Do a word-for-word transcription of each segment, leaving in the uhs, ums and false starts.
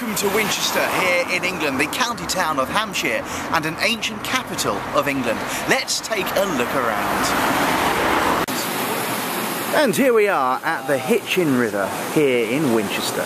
Welcome to Winchester here in England, the county town of Hampshire and an ancient capital of England. Let's take a look around. And here we are at the Itchen River here in Winchester.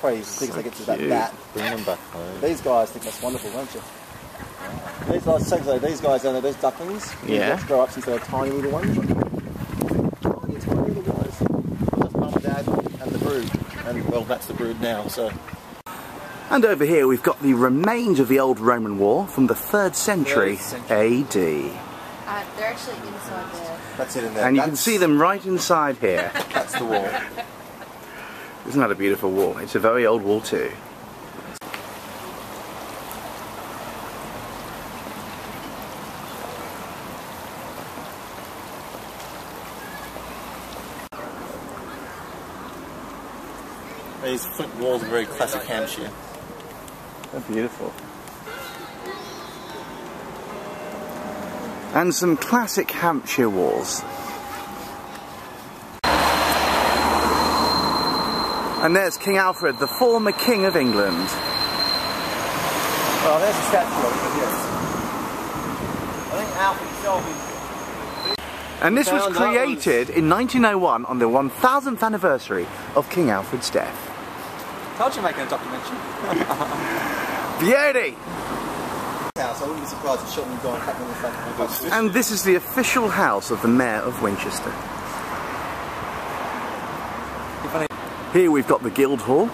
Praise so things like it to that, that. Bring them back home. These guys think that's wonderful, don't you? Yeah. These guys, so these guys down there, those ducklings. Yeah. These grow up since they're tiny little ones. Tiny, tiny little guys. That's mum and dad and the brood. And well, that's the brood now, so. And over here we've got the remains of the old Roman wall from the third century A D. Uh, they're actually inside there. That's it in there. And that's... you can see them right inside here. That's the wall. Isn't that a beautiful wall? It's a very old wall too. These foot walls are very classic Hampshire. They're beautiful. And some classic Hampshire walls. And there's King Alfred, the former King of England. Well, there's a statue of him, yes. I think Alfred himself is... And this was created in nineteen oh one on the one thousandth anniversary of King Alfred's death. Told you making a documentary. Beauty! I wouldn't be surprised if Shelton gone back in the front of... And this is the official house of the Mayor of Winchester. Here we've got the Guildhall.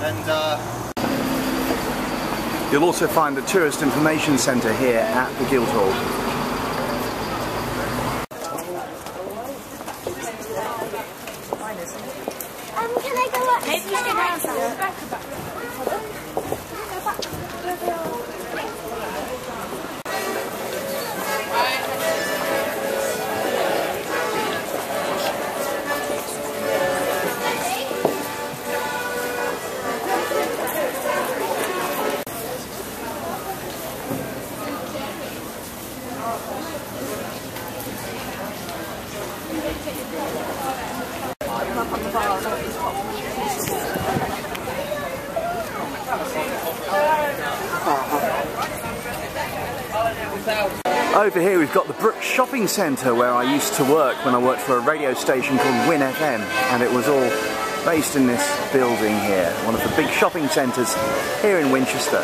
And uh... you'll also find the Tourist Information Centre here at the Guildhall. Um, can I go up? Maybe you can answer. Back, back. Over here we've got the Brook Shopping Centre, where I used to work when I worked for a radio station called Win F M, and it was all based in this building here, one of the big shopping centres here in Winchester.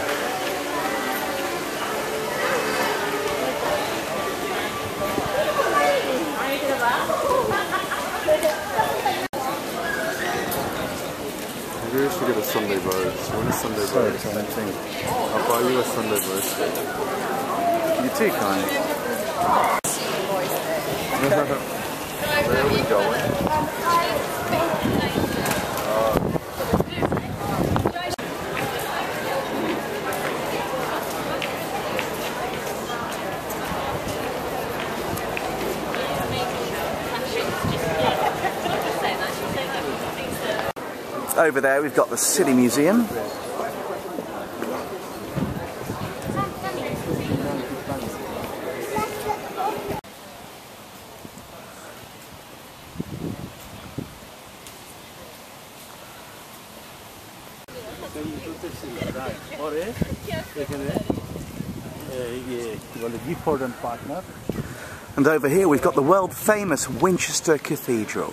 Maybe we should get a Sunday roast. What is Sunday roast? I'll buy you a Sunday roast. You're too kind. Where are we going? Over there we've got the City Museum. And over here we've got the world famous Winchester Cathedral.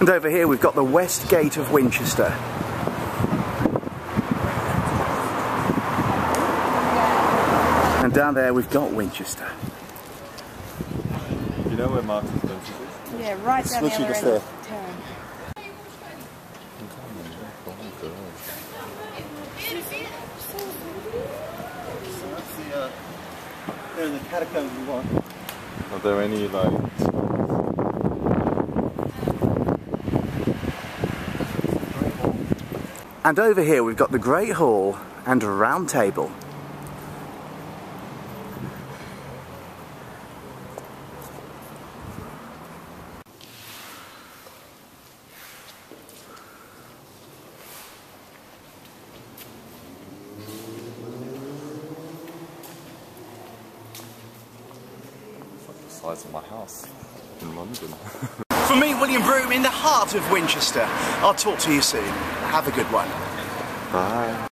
And over here we've got the West Gate of Winchester. And down there we've got Winchester. You know where Martin's going to be? Yeah, right down the other end of town. They're in the catacombs we want. Are there any like... And over here we've got the Great Hall and Round Table. Size of my house in London. For me, William Brougham, in the heart of Winchester. I'll talk to you soon. Have a good one. Bye.